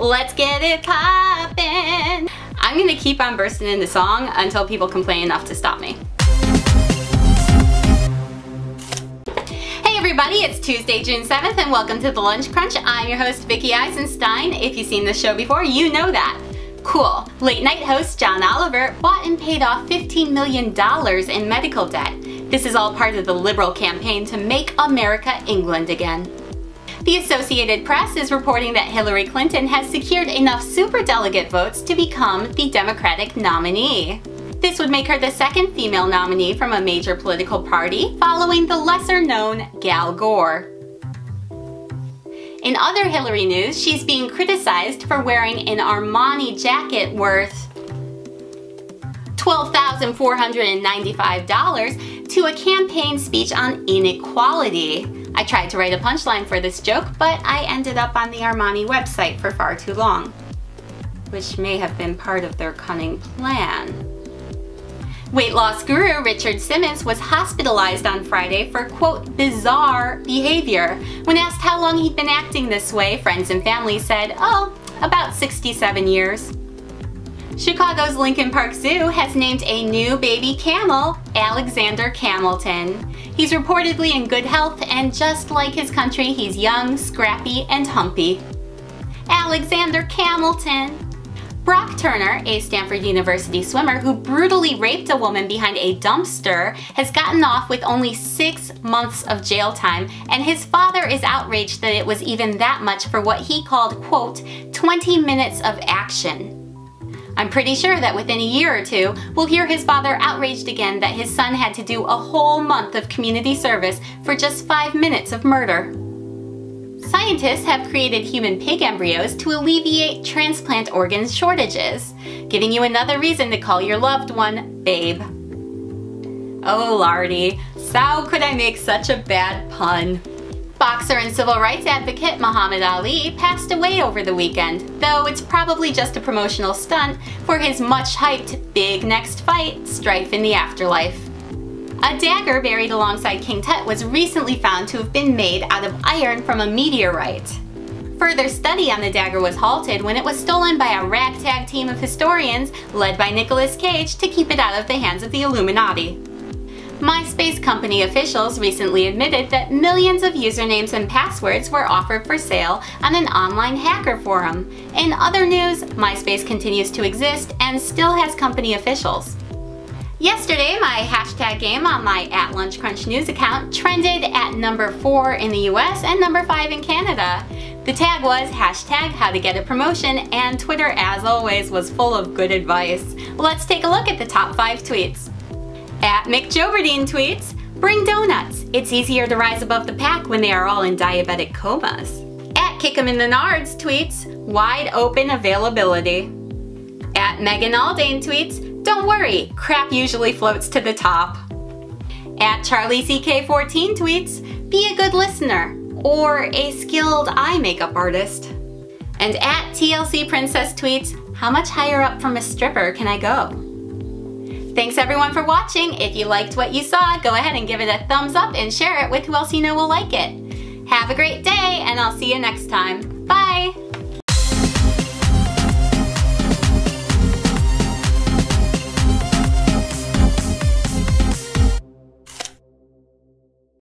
Let's get it poppin'. I'm gonna keep on bursting in the song until people complain enough to stop me. Hey everybody, it's Tuesday, June 7th, and welcome to The Lunch Crunch. I'm your host, Vicki Eisenstein. If you've seen this show before, you know that. Cool. Late night host John Oliver bought and paid off $15 million in medical debt. This is all part of the liberal campaign to make America England again. The Associated Press is reporting that Hillary Clinton has secured enough superdelegate votes to become the Democratic nominee. This would make her the second female nominee from a major political party, following the lesser-known Gal Gore. In other Hillary news, she's being criticized for wearing an Armani jacket worth $12,495 to a campaign speech on inequality. I tried to write a punchline for this joke, but I ended up on the Armani website for far too long, which may have been part of their cunning plan. Weight loss guru Richard Simmons was hospitalized on Friday for, quote, bizarre behavior. When asked how long he'd been acting this way, friends and family said, oh, about 67 years. Chicago's Lincoln Park Zoo has named a new baby camel Alexander Hamilton. He's reportedly in good health, and just like his country, he's young, scrappy, and humpy. Alexander Hamilton. Brock Turner, a Stanford University swimmer who brutally raped a woman behind a dumpster, has gotten off with only 6 months of jail time, and his father is outraged that it was even that much for what he called, quote, 20 minutes of action. I'm pretty sure that within a year or two, we'll hear his father outraged again that his son had to do a whole month of community service for just 5 minutes of murder. Scientists have created human pig embryos to alleviate transplant organ shortages, giving you another reason to call your loved one babe. Oh lardy, how could I make such a bad pun? Boxer and civil rights advocate Muhammad Ali passed away over the weekend, though it's probably just a promotional stunt for his much-hyped big next fight, Strife in the Afterlife. A dagger buried alongside King Tut was recently found to have been made out of iron from a meteorite. Further study on the dagger was halted when it was stolen by a ragtag team of historians led by Nicolas Cage to keep it out of the hands of the Illuminati. MySpace company officials recently admitted that millions of usernames and passwords were offered for sale on an online hacker forum. In other news, MySpace continues to exist and still has company officials. Yesterday, my hashtag game on my @LunchCrunch news account trended at number 4 in the US and number 5 in Canada. The tag was hashtag how to get a promotion, and Twitter, as always, was full of good advice. Let's take a look at the top 5 tweets. @Mick Jobardine tweets, bring donuts. It's easier to rise above the pack when they are all in diabetic comas. @Kick'em in the Nards tweets, wide open availability. @Megan Aldane tweets, don't worry, crap usually floats to the top. @Charlie CK14 tweets, be a good listener or a skilled eye makeup artist. And @TLC Princess tweets, how much higher up from a stripper can I go? Thanks everyone for watching. If you liked what you saw, go ahead and give it a thumbs up and share it with who else you know will like it. Have a great day, and I'll see you next time. Bye!